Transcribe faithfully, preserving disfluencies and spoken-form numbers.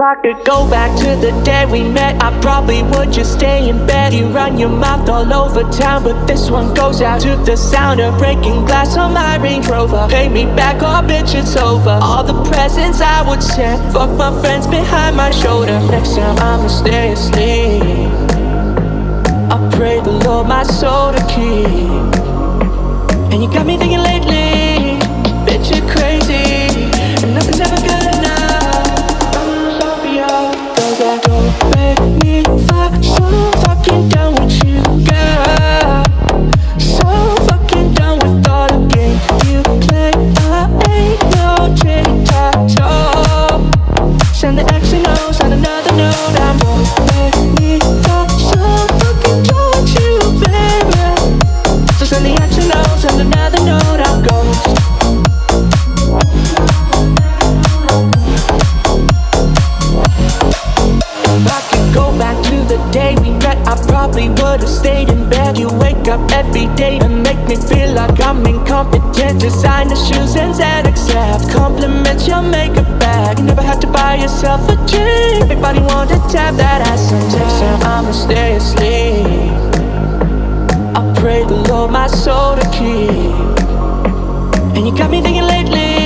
If I could go back to the day we met, I probably would just stay in bed. You run your mouth all over town, but this one goes out to the sound of breaking glass on my Range Rover. Pay me back or bitch it's over. All the presents I would send, fuck my friends behind my shoulder. Next time I'ma stay asleep, I pray the Lord my soul to keep. And you got me thinking lately, bitch you're crazy, and nothing's ever good enough. My soul to keep, and you got me thinking lately.